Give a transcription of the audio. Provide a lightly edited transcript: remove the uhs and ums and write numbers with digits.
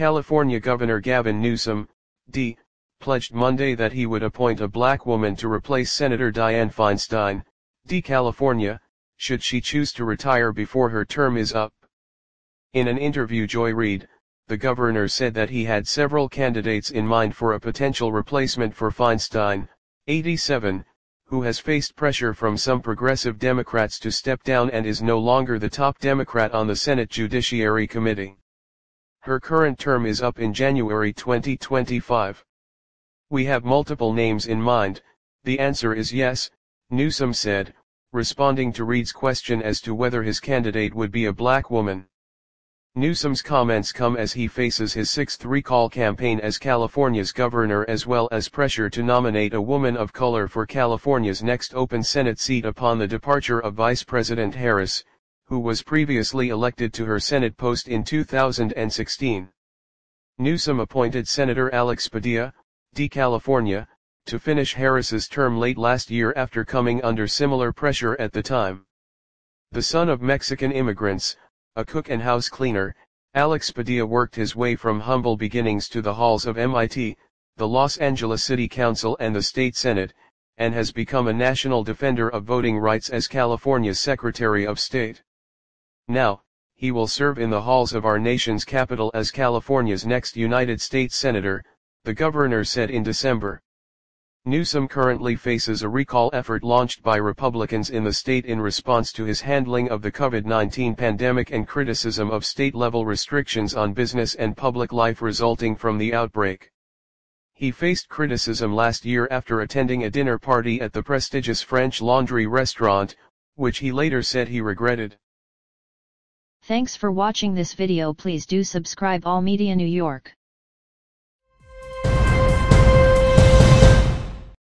California Governor Gavin Newsom, D., pledged Monday that he would appoint a black woman to replace Senator Dianne Feinstein, D. California, should she choose to retire before her term is up. In an interview Joy Reid, the governor said that he had several candidates in mind for a potential replacement for Feinstein, 87, who has faced pressure from some progressive Democrats to step down and is no longer the top Democrat on the Senate Judiciary Committee. Her current term is up in January 2025. "We have multiple names in mind, the answer is yes," Newsom said, responding to Reid's question as to whether his candidate would be a black woman. Newsom's comments come as he faces his sixth recall campaign as California's governor, as well as pressure to nominate a woman of color for California's next open Senate seat upon the departure of Vice President Harris, who was previously elected to her Senate post in 2016. Newsom appointed Senator Alex Padilla, D. California, to finish Harris's term late last year after coming under similar pressure at the time. The son of Mexican immigrants, a cook and house cleaner, Alex Padilla worked his way from humble beginnings to the halls of MIT, the Los Angeles City Council and the State Senate, and has become a national defender of voting rights as California's Secretary of State. Now, he will serve in the halls of our nation's capital as California's next United States Senator, the governor said in December. Newsom currently faces a recall effort launched by Republicans in the state in response to his handling of the COVID-19 pandemic and criticism of state-level restrictions on business and public life resulting from the outbreak. He faced criticism last year after attending a dinner party at the prestigious French Laundry restaurant, which he later said he regretted. Thanks for watching this video. Please do subscribe All Media New York.